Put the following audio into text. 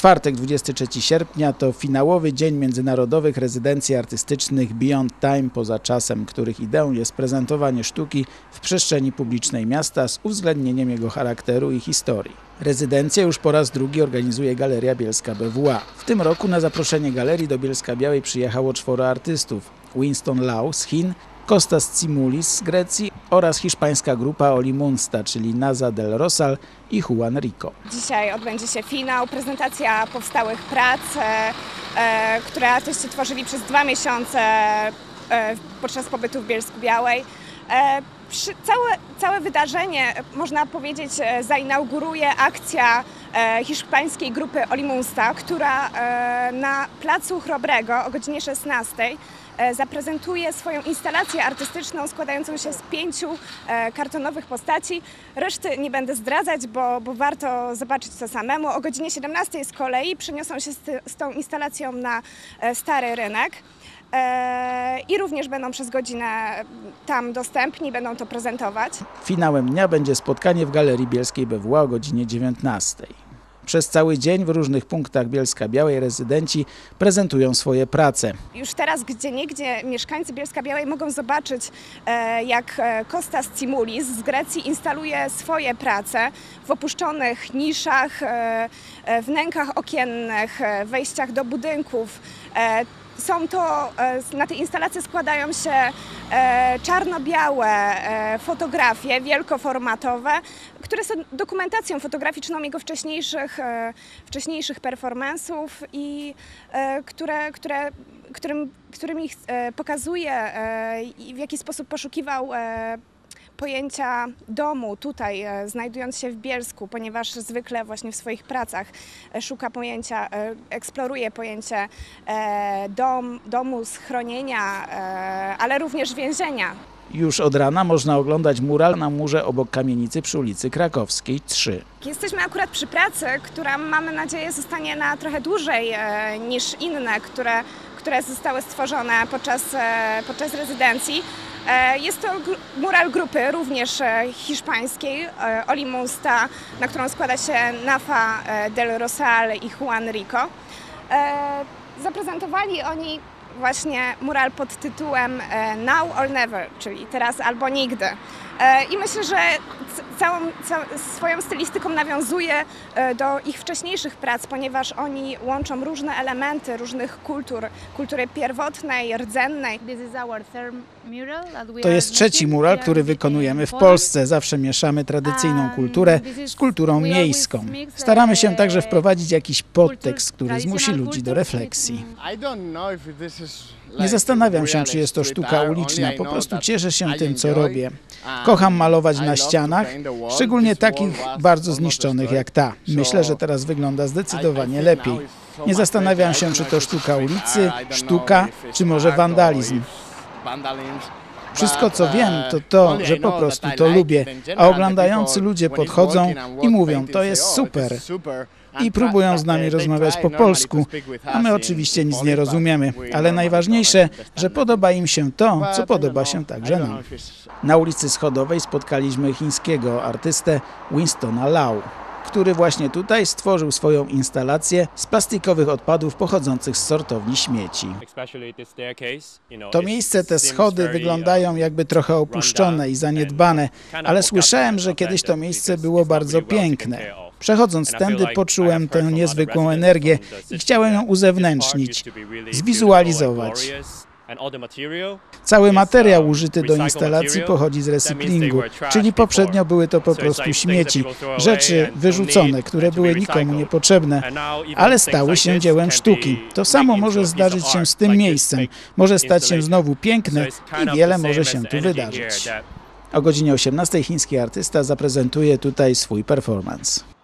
Czwartek, 23 sierpnia to finałowy dzień międzynarodowych rezydencji artystycznych Beyond Time, poza czasem, których ideą jest prezentowanie sztuki w przestrzeni publicznej miasta z uwzględnieniem jego charakteru i historii. Rezydencję już po raz drugi organizuje Galeria Bielska BWA. W tym roku na zaproszenie galerii do Bielska-Białej przyjechało 4 artystów: Winston Lau z Chin, Kostas Tzimoulis z Grecji oraz hiszpańska grupa Olliemoonsta, czyli Naza del Rosal i Juan Rico. Dzisiaj odbędzie się finał, prezentacja powstałych prac, które artyści tworzyli przez 2 miesiące podczas pobytu w Bielsku-Białej. Całe wydarzenie, można powiedzieć, zainauguruje akcja hiszpańskiej grupy Olliemoonsta, która na placu Chrobrego o godzinie 16:00 zaprezentuje swoją instalację artystyczną składającą się z 5 kartonowych postaci. Reszty nie będę zdradzać, bo warto zobaczyć to samemu. O godzinie 17:00 z kolei przeniosą się z tą instalacją na Stary Rynek i również będą przez godzinę tam dostępni, będą to prezentować. Finałem dnia będzie spotkanie w Galerii Bielskiej BWA o godzinie 19:00. Przez cały dzień w różnych punktach Bielska-Białej rezydenci prezentują swoje prace. Już teraz gdzieniegdzie mieszkańcy Bielska-Białej mogą zobaczyć, jak Kostas Tzimoulis z Grecji instaluje swoje prace w opuszczonych niszach, wnękach okiennych, wejściach do budynków. Na tej instalacji składają się czarno-białe fotografie wielkoformatowe, które są dokumentacją fotograficzną jego wcześniejszych performansów i którymi pokazuje, w jaki sposób poszukiwał pojęcia domu tutaj, znajdując się w Bielsku, ponieważ zwykle właśnie w swoich pracach szuka pojęcia, eksploruje pojęcie domu, schronienia, ale również więzienia. Już od rana można oglądać mural na murze obok kamienicy przy ulicy Krakowskiej 3. Jesteśmy akurat przy pracy, która, mamy nadzieję, zostanie na trochę dłużej niż inne, które zostały stworzone podczas rezydencji. Jest to mural grupy również hiszpańskiej Olliemoonsta, na którą składa się Naza del Rosal i Juan Rico. Zaprezentowali oni właśnie mural pod tytułem Now or Never, czyli teraz albo nigdy. I myślę, że całą swoją stylistyką nawiązuje do ich wcześniejszych prac, ponieważ oni łączą różne elementy różnych kultury pierwotnej, rdzennej. To jest 3. mural, który wykonujemy w Polsce. Zawsze mieszamy tradycyjną kulturę z kulturą miejską. Staramy się także wprowadzić jakiś podtekst, który zmusi ludzi do refleksji. Nie zastanawiam się, czy jest to sztuka uliczna, po prostu cieszę się tym, co robię. Kocham malować na ścianach, szczególnie takich bardzo zniszczonych jak ta. Myślę, że teraz wygląda zdecydowanie lepiej. Nie zastanawiam się, czy to sztuka ulicy, sztuka, czy może wandalizm. Wszystko, co wiem, to to, że po prostu to lubię, a oglądający ludzie podchodzą i mówią, to jest super, i próbują z nami rozmawiać po polsku, a my oczywiście nic nie rozumiemy, ale najważniejsze, że podoba im się to, co podoba się także nam. Na ulicy Schodowej spotkaliśmy chińskiego artystę Winstona Lau, który właśnie tutaj stworzył swoją instalację z plastikowych odpadów pochodzących z sortowni śmieci. To miejsce, te schody wyglądają jakby trochę opuszczone i zaniedbane, ale słyszałem, że kiedyś to miejsce było bardzo piękne. Przechodząc tędy poczułem tę niezwykłą energię i chciałem ją uzewnętrznić, zwizualizować. Cały materiał użyty do instalacji pochodzi z recyklingu, czyli poprzednio były to po prostu śmieci, rzeczy wyrzucone, które były nikomu niepotrzebne, ale stały się dziełem sztuki. To samo może zdarzyć się z tym miejscem, może stać się znowu piękne i wiele może się tu wydarzyć. O godzinie 18:00 chiński artysta zaprezentuje tutaj swój performance.